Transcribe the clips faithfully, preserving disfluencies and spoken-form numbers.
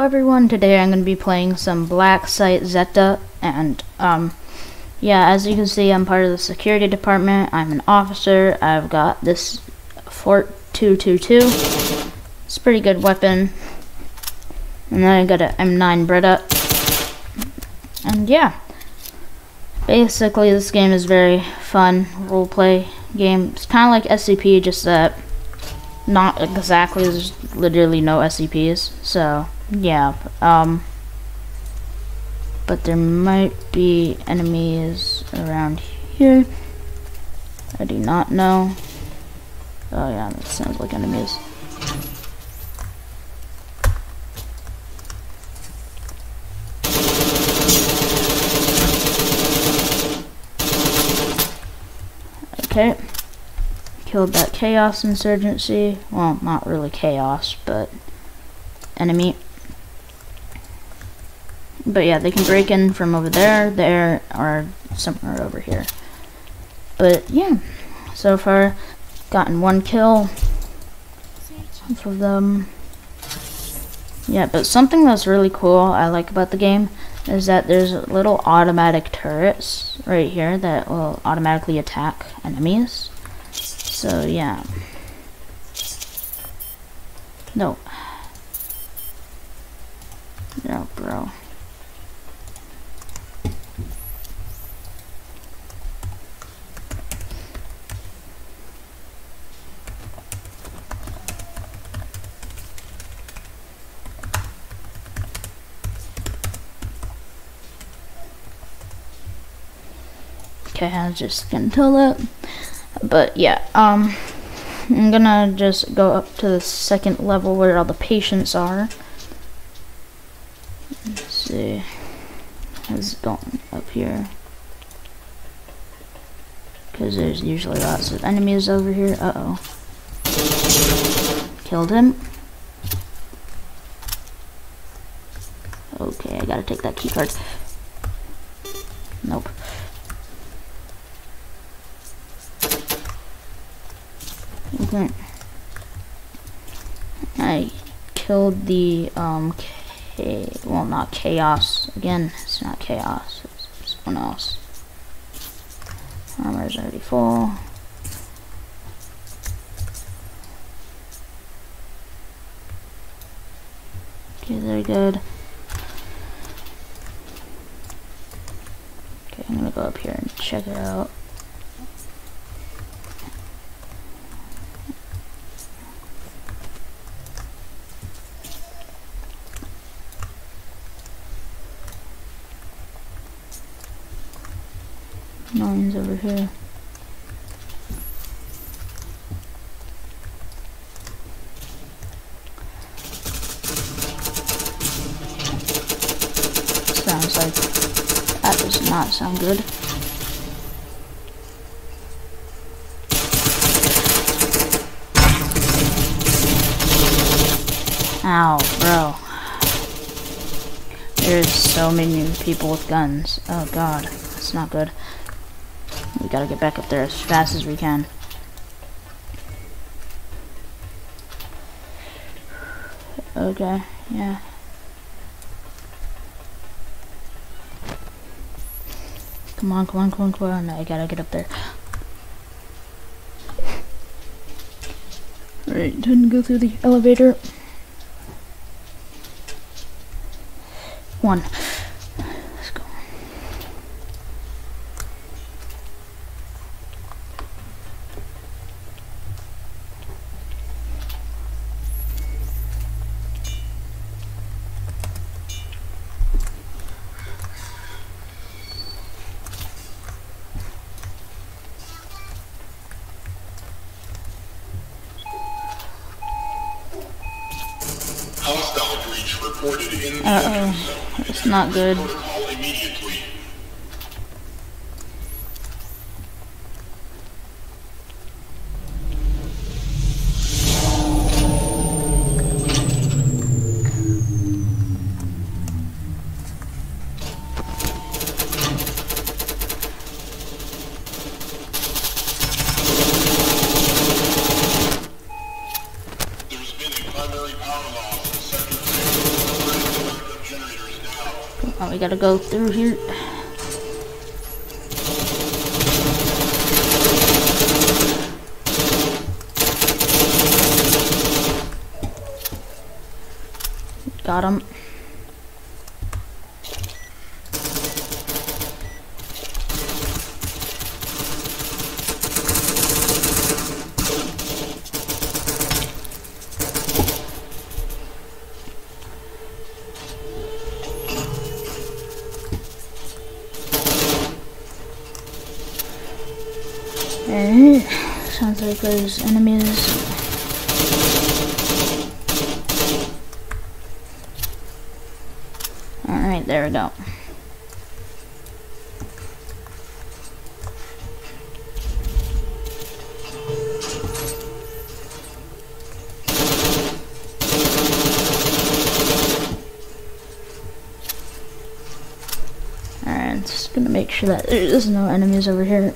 Hello everyone, today I'm going to be playing some Black Sight Zeta, and um, yeah, as you can see, I'm part of the security department. I'm an officer. I've got this Fort two two two, it's a pretty good weapon, and then I got an M nine Bretta, and yeah, basically this game is very fun roleplay game. It's kind of like S C P, just that not exactly, there's literally no S C Ps, so yeah, um, but there might be enemies around here, I do not know. Oh yeah, that sounds like enemies. Okay. Killed that chaos insurgency. Well, not really chaos, but enemy. But yeah, they can break in from over there, there, or somewhere over here. But yeah, so far, gotten one kill for them. Yeah, but something that's really cool I like about the game is that there's little automatic turrets right here that will automatically attack enemies. So yeah, no, no, bro. Okay, I was just gonna tell that. But yeah, um, I'm gonna just go up to the second level where all the patients are. Let's see, how's it going up here? Because there's usually lots of enemies over here. Uh-oh. Killed him. Okay, I gotta take that keycard. Nope. I killed the, um, well, not chaos. Again, it's not chaos, it's someone else. Armor's already full. Okay, they're good. Okay, I'm gonna go up here and check it out. No one's over here. Sounds like that does not sound good. Ow, bro. There's so many people with guns. Oh god, that's not good. We gotta get back up there as fast as we can. Okay, yeah. Come on, come on, come on, come on. I gotta get up there. Alright, time to go through the elevator. One. Uh-oh, it's not good. There's been a primary power loss in the second Oh, we gotta go through here. Got him. Alright, sounds like there's enemies. Alright, there we go. Alright, just gonna make sure that there's no enemies over here.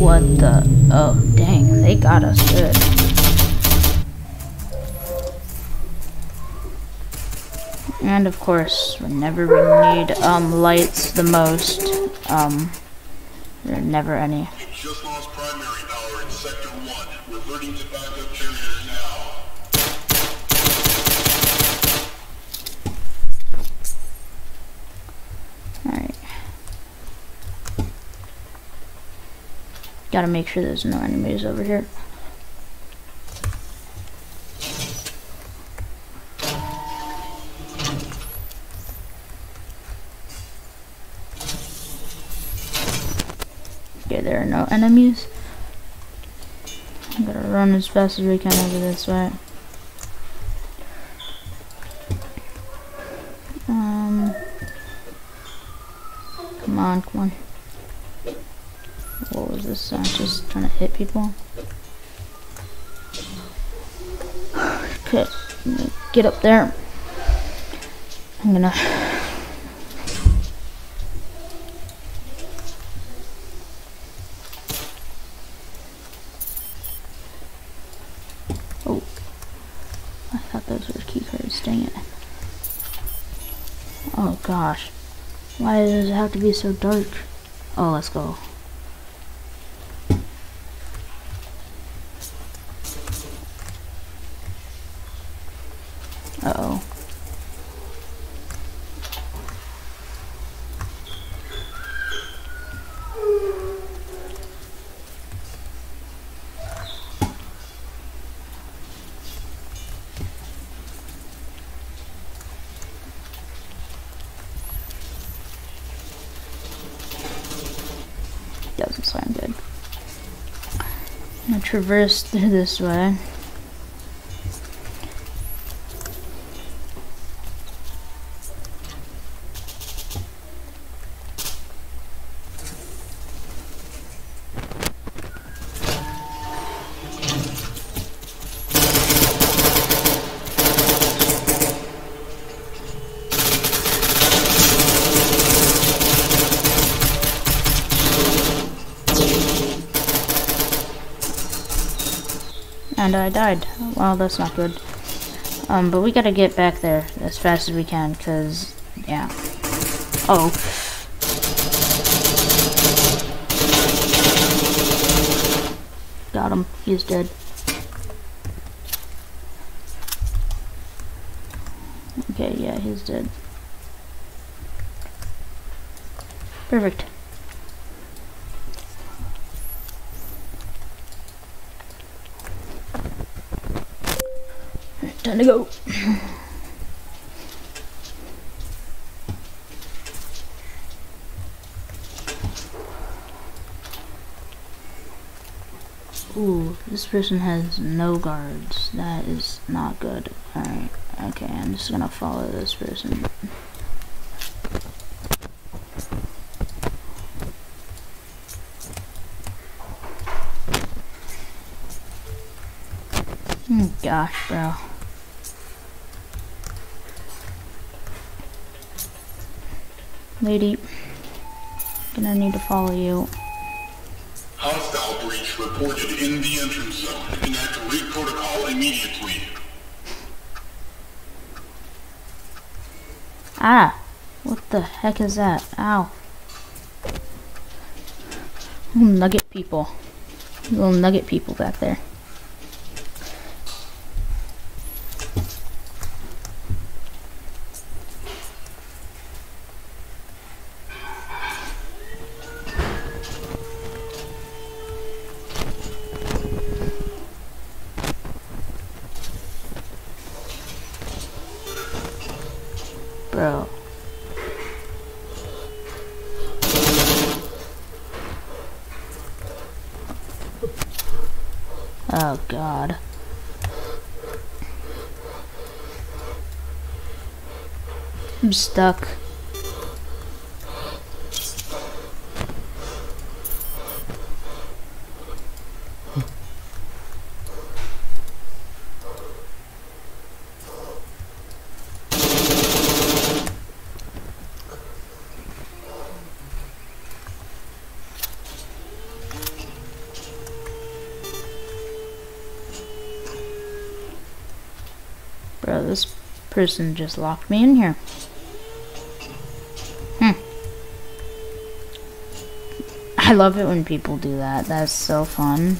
What the? Oh, dang, they got us good. And of course, whenever we need um lights the most, um, there are never any. Just lost primary power in sector one. We're alerting to backup carriers now. All right. Gotta make sure there's no enemies over here. Okay, there are no enemies. I'm gonna run as fast as we can over this way. Um, come on, come on. What was this? I'm just trying to hit people. Okay, get up there. I'm gonna. Oh, I thought those were key cards. Dang it! Oh gosh, why does it have to be so dark? Oh, let's go. Uh-oh. Doesn't sound good. I'm gonna traverse through this way. And I died. Well, that's not good. Um, but we gotta get back there as fast as we can, cause yeah. Oh. Got him. He's dead. Okay, yeah, he's dead. Perfect. Time to go. Ooh, this person has no guards. That is not good. Alright, okay, I'm just gonna follow this person. Oh, gosh, bro. Lady, gonna need to follow you. Hostile breach reported in the entrance zone. Enact raid protocol immediately. Ah, what the heck is that? Ow. Little nugget people. Little nugget people back there. Bro. Oh God. I'm stuck. Bro, this person just locked me in here. Hmm. I love it when people do that. That's so fun.